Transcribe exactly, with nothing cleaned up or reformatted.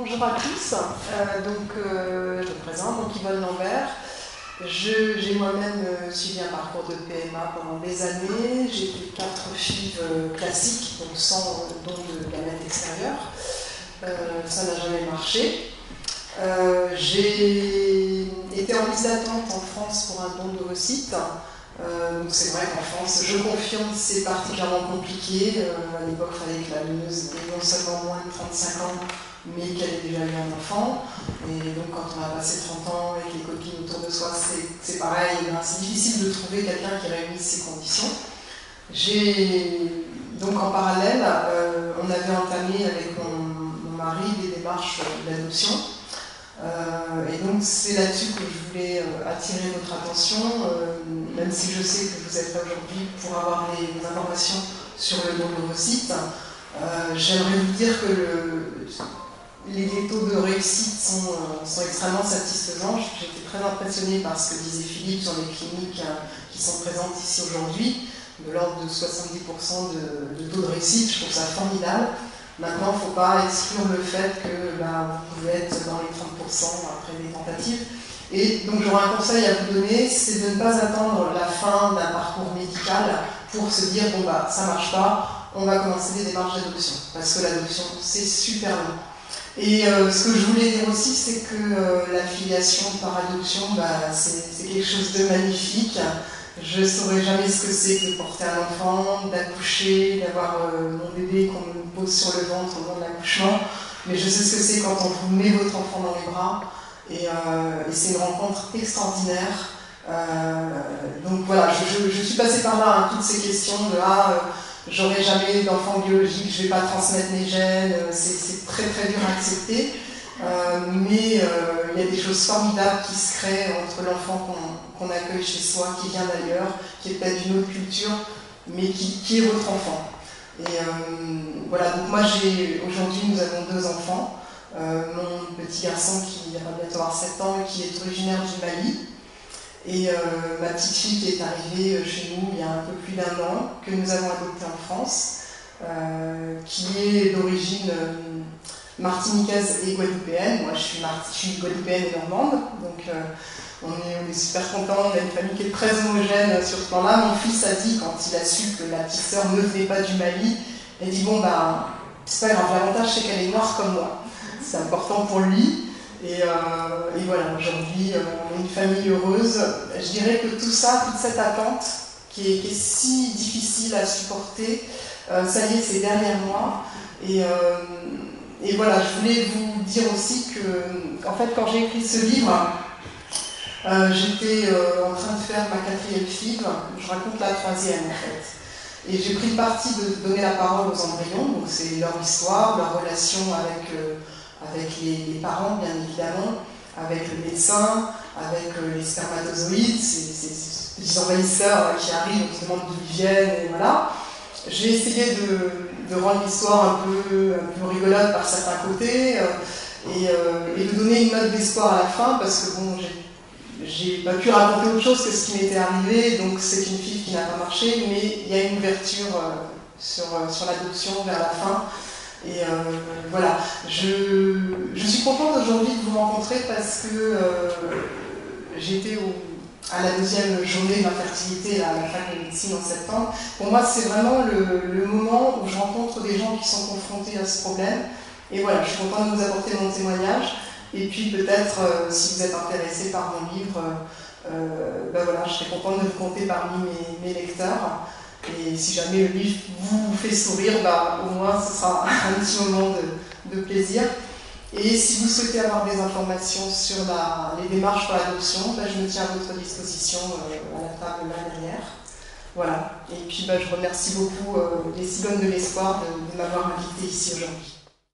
Bonjour à tous, euh, donc, euh, je me présente, donc Yvonne Lambert. J'ai moi-même euh, suivi un parcours de P M A pendant des années. J'ai fait quatre F I V euh, classiques, donc sans euh, don de gamètes extérieures. Euh, ça n'a jamais marché. Euh, J'ai été en liste d'attente en France pour un don d'ovocytes. Euh, donc c'est vrai qu'en France, je confirme, c'est particulièrement compliqué. Euh, à l'époque, il fallait que la donneuse ait non seulement moins de trente-cinq ans, mais qu'elle ait déjà eu un enfant. Et donc quand on a passé trente ans et que les copines autour de soi, c'est pareil, c'est difficile de trouver quelqu'un qui réunisse ces conditions. J'ai donc en parallèle, euh, on avait entamé avec mon, mon mari des démarches d'adoption. Euh, et donc c'est là-dessus que je voulais euh, attirer votre attention, euh, même si je sais que vous êtes là aujourd'hui pour avoir les informations sur le don d'ovocytes. Euh, J'aimerais vous dire que le, les, les taux de réussite sont, euh, sont extrêmement satisfaisants. J'étais très impressionnée par ce que disait Philippe sur les cliniques euh, qui sont présentes ici aujourd'hui, de l'ordre de soixante-dix pour cent de, de taux de réussite. Je trouve ça formidable. Maintenant, il ne faut pas exclure le fait que bah, vous pouvez être dans les trente pour cent après les tentatives. Et donc j'aurais un conseil à vous donner, c'est de ne pas attendre la fin d'un parcours médical pour se dire « bon bah ça ne marche pas, on va commencer des démarches d'adoption ». Parce que l'adoption, c'est super long. Et euh, ce que je voulais dire aussi, c'est que euh, la filiation par adoption, bah, c'est quelque chose de magnifique. Je ne saurais jamais ce que c'est que de porter un enfant, d'accoucher, d'avoir euh, mon bébé qu'on me pose sur le ventre au moment de l'accouchement. Mais je sais ce que c'est quand on vous met votre enfant dans les bras. Et, euh, et c'est une rencontre extraordinaire. Euh, donc voilà, je, je, je suis passée par là, hein, toutes ces questions de « ah, euh, j'aurai jamais d'enfant biologique, je ne vais pas transmettre mes gènes », c'est très très dur à accepter. Euh, mais il euh, y a des choses formidables qui se créent entre l'enfant qu'on qu'on accueille chez soi, qui vient d'ailleurs, qui est peut-être d'une autre culture, mais qui, qui est votre enfant. Et euh, voilà, donc moi j'ai aujourd'hui nous avons deux enfants, euh, mon petit garçon qui va bientôt avoir sept ans, qui est originaire du Mali, et euh, ma petite fille qui est arrivée chez nous il y a un peu plus d'un an, que nous avons adoptée en France, euh, qui est d'origine euh, Martiniquez et Guadeloupéenne. Moi je suis, je suis Guadeloupéenne et Normande, donc euh, on, est, on est super contents, on a une famille qui est très homogène sur ce plan-là. Mon fils a dit, quand il a su que la petite sœur ne venait pas du Mali, il a dit bon ben c'est pas grave, l'avantage c'est qu'elle est noire comme moi, c'est important pour lui. Et, euh, et voilà, aujourd'hui euh, on a une famille heureuse. Je dirais que tout ça, toute cette attente qui est, qui est si difficile à supporter, euh, ça y est, ces derniers mois. Et, euh, Et voilà, je voulais vous dire aussi que, en fait, quand j'ai écrit ce livre, euh, j'étais euh, en train de faire ma quatrième F I V, je raconte la troisième en fait. Et j'ai pris le parti de donner la parole aux embryons, donc c'est leur histoire, leur relation avec, euh, avec les, les parents, bien évidemment, avec le médecin, avec euh, les spermatozoïdes, ces petits envahisseurs qui arrivent, on se demande d'où ils viennent, et voilà. J'ai essayé de, de rendre l'histoire un peu, un peu rigolote par certains côtés euh, et, euh, et de donner une note d'espoir à la fin, parce que bon, j'ai pas pu raconter autre chose que ce qui m'était arrivé, donc c'est une fille qui n'a pas marché, mais il y a une ouverture euh, sur, sur l'adoption vers la fin. Et euh, voilà, je, je suis contente aujourd'hui de vous rencontrer parce que euh, j'étais au... à la deuxième journée d'infertilité à la fac de médecine en septembre. Pour moi, c'est vraiment le, le moment où je rencontre des gens qui sont confrontés à ce problème. Et voilà, je suis contente de vous apporter mon témoignage. Et puis peut-être, euh, si vous êtes intéressé par mon livre, euh, ben voilà, je serais contente de vous compter parmi mes, mes lecteurs. Et si jamais le livre vous fait sourire, ben, au moins ce sera un petit moment de, de plaisir. Et si vous souhaitez avoir des informations sur la, les démarches pour l'adoption, ben je me tiens à votre disposition euh, à la table là derrière. Voilà. Et puis ben, je remercie beaucoup euh, les Cigognes de l'Espoir de, de m'avoir invité ici aujourd'hui.